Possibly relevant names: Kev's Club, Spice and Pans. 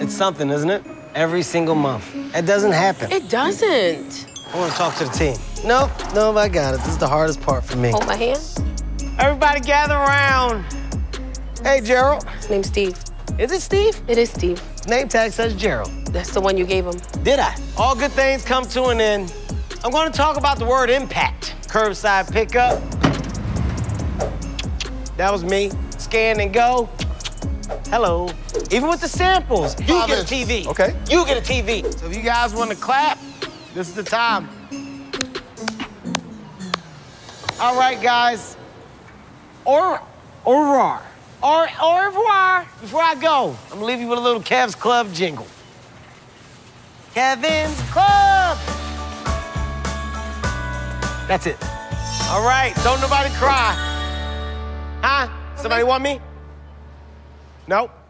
It's something, isn't it? Every single month. It doesn't happen. It doesn't. I want to talk to the team. Nope, nope, I got it. This is the hardest part for me. Hold my hand. Everybody gather around. Hey, Gerald. His name's Steve. Is it Steve? It is Steve. His name tag says Gerald. That's the one you gave him. Did I? All good things come to an end. I'm going to talk about the word impact. Curbside pickup. That was me. Scan and go. Hello. Even with the samples, you get a TV. Okay. You get a TV. So if you guys want to clap, this is the time. All right, guys. Au revoir. Before I go, I'm gonna leave you with a little Kev's Club jingle. Kevin's Club. That's it. All right, don't nobody cry. Huh? Somebody want me? Nope.